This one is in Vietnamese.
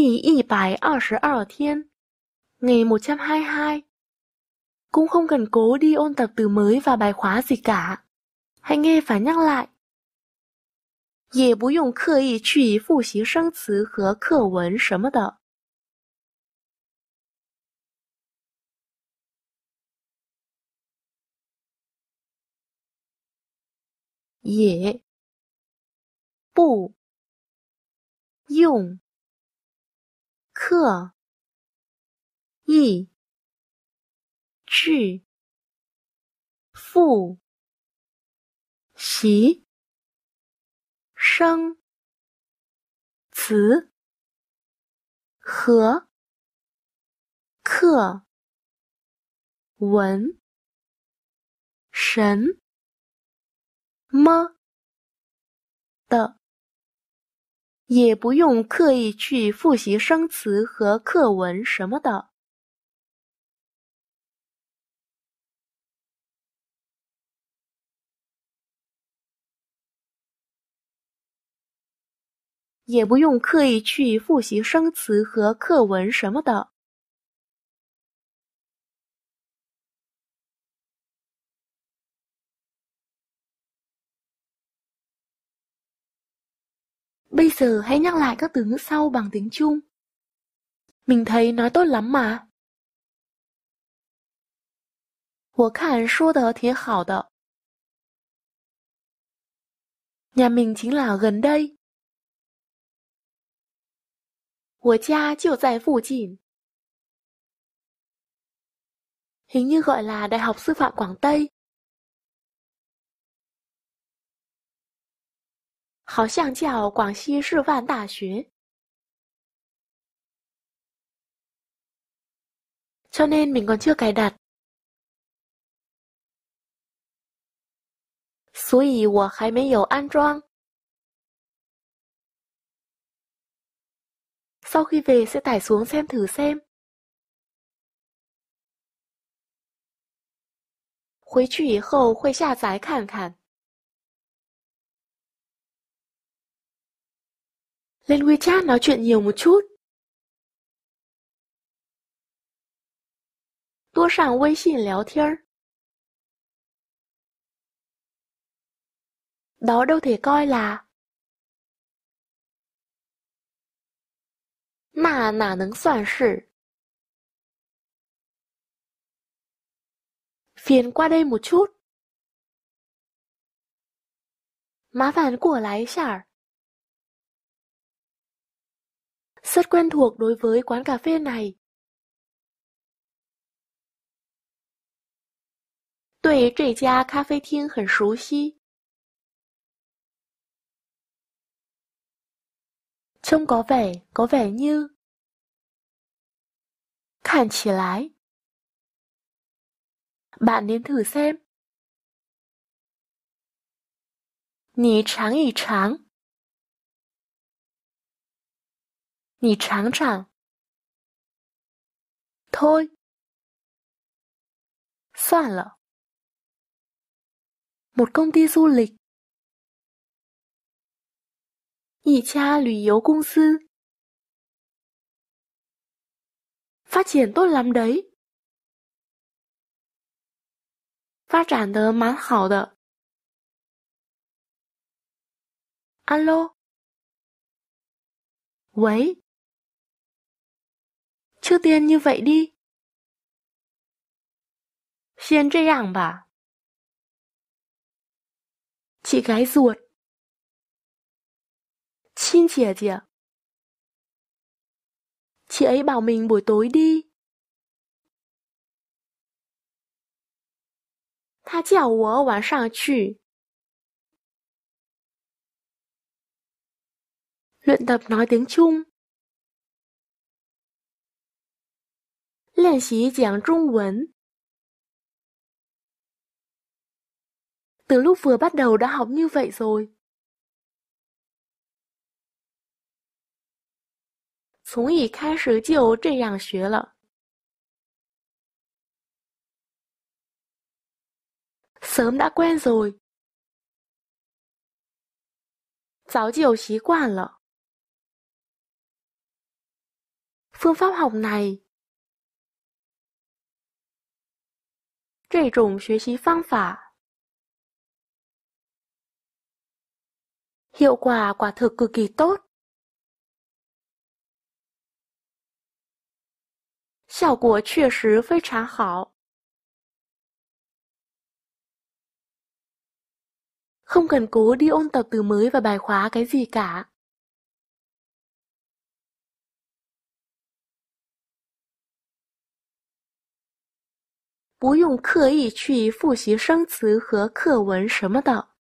122 ngày 122. Cũng không cần cố đi ôn tập từ mới và bài khóa gì cả. Hãy nghe và nhắc lại. 也不用刻意去复习生词和课文什么的。也不用刻意去复习生词和课文什么的，也不用刻意去复习生词和课文什么的。也不用刻意去复习生词和课文什么的。Bây giờ hãy nhắc lại các từ ngữ sau bằng tiếng Trung. Mình thấy nói tốt lắm mà. 我看说得挺好的。Nhà mình chính là gần đây. 我家就在附近. Hình như gọi là Đại học Sư phạm Quảng Tây. 好像叫广西师范大学. Cho nên mình còn chưa cài đặt. 所以我还没有安装. Sau khi về sẽ tải xuống xem thử xem. 回去以后会下载看看. Lên WeChat nói chuyện nhiều một chút. 多上微信聊天. Đó đâu thể coi là. 那哪能算是? Phiền qua đây một chút. 麻烦过来一下. Rất quen thuộc đối với quán cà phê này. 对这家咖啡厅很熟悉. Trông có vẻ như. 看起来. Bạn nên thử xem. 你尝一尝. 你尝尝. Thôi. 算了. Một công ty du lịch. 一家旅游公司. Phát triển tốt lắm đấy. 发展得蛮好的. Alo. 喂. Trước tiên như vậy đi. Xin trê ảng bà. Chị gái ruột. Xin chìa chìa. Chị ấy bảo mình buổi tối đi. Tha chào wǒ wǎn shàng qù. Luyện tập nói tiếng Trung. 练习讲中文. Từ lúc vừa bắt đầu đã học như vậy rồi. 从一开始就这样学了. Sớm đã quen rồi. 早就习惯了. phương pháp học này。这种学习方法hiệu quả quả thực cực kỳ tốt，效果确实非常好。Không cần cố đi ôn tập từ mới và bài khóa cái gì cả. Không cần刻意去复习生词和课文什么的。